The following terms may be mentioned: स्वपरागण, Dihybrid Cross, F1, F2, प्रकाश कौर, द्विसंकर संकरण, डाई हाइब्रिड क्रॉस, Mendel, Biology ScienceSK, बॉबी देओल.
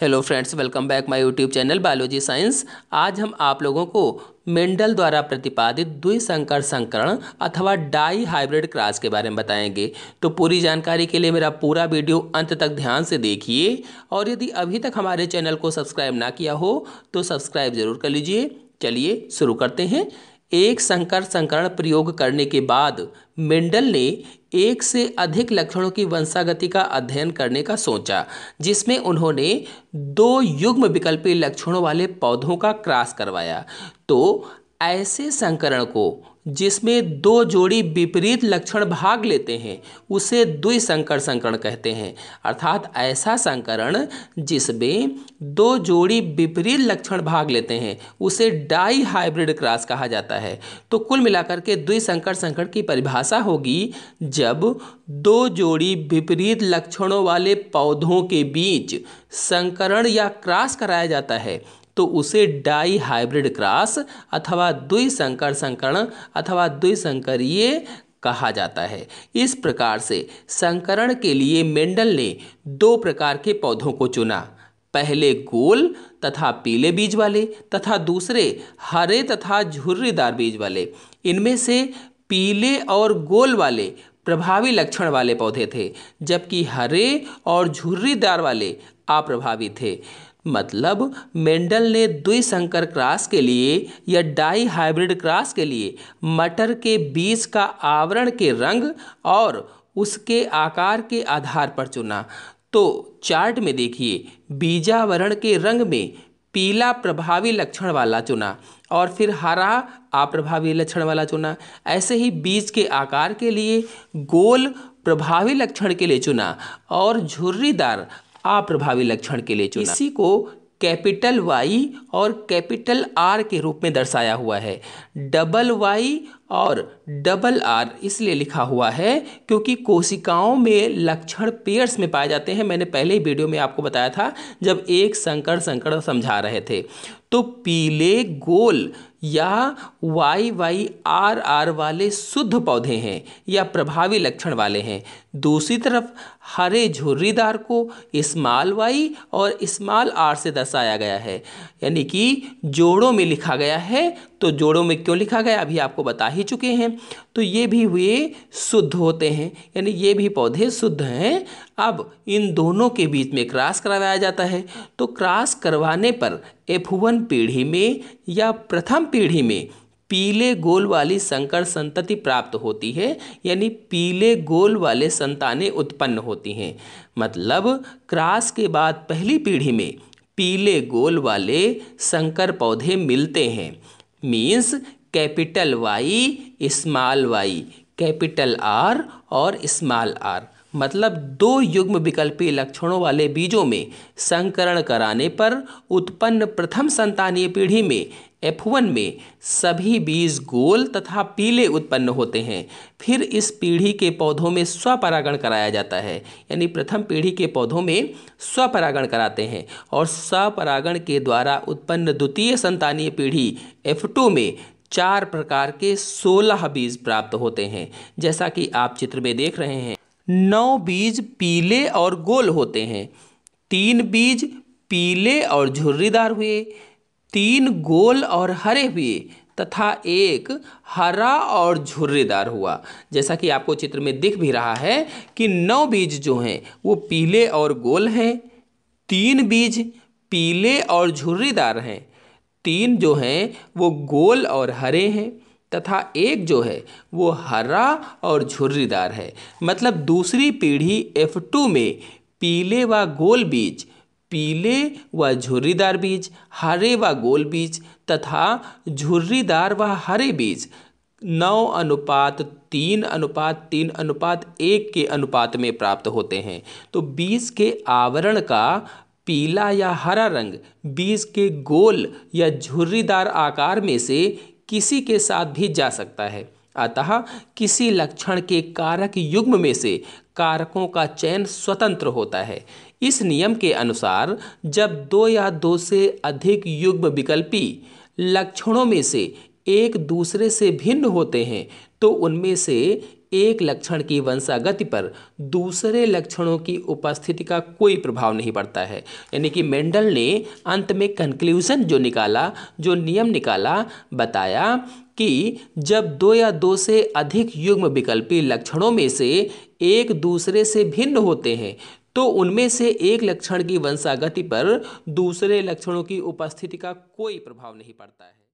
Hello friends, welcome back my YouTube channel biology science. आज हम आप लोगों को मेंडल द्वारा प्रतिपादित द्विसंकर संकरण अथवा डाई हाइब्रिड क्रॉस के बारे में बताएंगे। तो पूरी जानकारी के लिए मेरा पूरा वीडियो अंत तक ध्यान से देखिए, और यदि अभी तक हमारे चैनल को सब्सक्राइब ना किया हो तो सब्सक्राइब ज़रूर कर लीजिए। चलिए शुरू करते हैं। एक संकर संकरण प्रयोग करने के बाद मेंडल ने एक से अधिक लक्षणों की वंशागति का अध्ययन करने का सोचा, जिसमें उन्होंने दो युग्म विकल्पी लक्षणों वाले पौधों का क्रॉस करवाया। तो ऐसे संकरण को जिसमें दो जोड़ी विपरीत लक्षण भाग लेते हैं उसे द्विसंकर संकरण कहते हैं। अर्थात ऐसा संकरण जिसमें दो जोड़ी विपरीत लक्षण भाग लेते हैं उसे डाई हाइब्रिड क्रॉस कहा जाता है। तो कुल मिलाकर के द्विसंकर संकरण की परिभाषा होगी जब दो जोड़ी विपरीत लक्षणों वाले पौधों के बीच संकरण या क्रॉस कराया जाता है तो उसे डाई हाइब्रिड क्रॉस अथवा द्विसंकर संकरण अथवा द्विसंकरीय कहा जाता है। इस प्रकार से संकरण के लिए मेंडल ने दो प्रकार के पौधों को चुना, पहले गोल तथा पीले बीज वाले तथा दूसरे हरे तथा झुर्रीदार बीज वाले। इनमें से पीले और गोल वाले प्रभावी लक्षण वाले पौधे थे, जबकि हरे और झुर्रीदार वाले अप्रभावी थे। मतलब मेंडल ने द्विसंकर क्रॉस के लिए या डाई हाइब्रिड क्रॉस के लिए मटर के बीज का आवरण के रंग और उसके आकार के आधार पर चुना। तो चार्ट में देखिए, बीजावरण के रंग में पीला प्रभावी लक्षण वाला चुना और फिर हरा अप्रभावी लक्षण वाला चुना। ऐसे ही बीज के आकार के लिए गोल प्रभावी लक्षण के लिए चुना और झुर्रीदार अप्रभावी लक्षण के लिए चुना। इसी को कैपिटल वाई और कैपिटल आर के रूप में दर्शाया हुआ है। डबल वाई और डबल आर इसलिए लिखा हुआ है क्योंकि कोशिकाओं में लक्षण पेयर्स में पाए जाते हैं। मैंने पहले ही वीडियो में आपको बताया था जब एक संकर संकरण समझा रहे थे। तो पीले गोल या वाई वाई आर आर वाले शुद्ध पौधे हैं या प्रभावी लक्षण वाले हैं। दूसरी तरफ हरे झुर्रीदार को स्मॉल वाई और स्मॉल आर से दर्शाया गया है, यानी कि जोड़ों में लिखा गया है। तो जोड़ों में क्यों लिखा गया अभी आपको बता ही चुके हैं। तो ये भी वे शुद्ध होते हैं, यानी ये भी पौधे शुद्ध हैं। अब इन दोनों के बीच में क्रॉस करवाया जाता है। तो क्रॉस करवाने पर F1 पीढ़ी में या प्रथम पीढ़ी में पीले गोल वाली संकर संतति प्राप्त होती है, यानी पीले गोल वाले संतानें उत्पन्न होती हैं। मतलब क्रॉस के बाद पहली पीढ़ी में पीले गोल वाले संकर पौधे मिलते हैं, means capital Y small Y, capital R और स्मॉल आर। मतलब दो युग्म विकल्पी लक्षणों वाले बीजों में संकरण कराने पर उत्पन्न प्रथम संतानीय पीढ़ी में F1 में सभी बीज गोल तथा पीले उत्पन्न होते हैं। फिर इस पीढ़ी के पौधों में स्वपरागण कराया जाता है, यानी प्रथम पीढ़ी के पौधों में स्वपरागण कराते हैं और स्वपरागण के द्वारा उत्पन्न द्वितीय संतानीय पीढ़ी F2 में 4 प्रकार के 16 बीज प्राप्त होते हैं। जैसा कि आप चित्र में देख रहे हैं, 9 बीज पीले और गोल होते हैं, 3 बीज पीले और झुर्रीदार हुए, 3 गोल और हरे हुए तथा 1 हरा और झुर्रीदार हुआ। जैसा कि आपको चित्र में दिख भी रहा है कि 9 बीज जो हैं वो पीले और गोल हैं, 3 बीज पीले और झुर्रीदार हैं, 3 जो हैं वो गोल और हरे हैं तथा 1 जो है वो हरा और झुर्रीदार है। मतलब दूसरी पीढ़ी F2 में पीले व गोल बीज, पीले व झुर्रीदार बीज, हरे व गोल बीज तथा झुर्रीदार व हरे बीज 9:3:3:1 के अनुपात में प्राप्त होते हैं। तो बीज के आवरण का पीला या हरा रंग बीज के गोल या झुर्रीदार आकार में से किसी के साथ भी जा सकता है। अतः किसी लक्षण के कारक युग्म में से कारकों का चयन स्वतंत्र होता है। इस नियम के अनुसार जब दो या दो से अधिक युग्म विकल्पी लक्षणों में से एक दूसरे से भिन्न होते हैं तो उनमें से एक लक्षण की वंशागति पर दूसरे लक्षणों की उपस्थिति का कोई प्रभाव नहीं पड़ता है। यानी कि मेंडल ने अंत में कंक्लूजन जो नियम निकाला बताया कि जब दो या दो से अधिक युग्म विकल्पी लक्षणों में से एक दूसरे से भिन्न होते हैं तो उनमें से एक लक्षण की वंशागति पर दूसरे लक्षणों की उपस्थिति का कोई प्रभाव नहीं पड़ता है।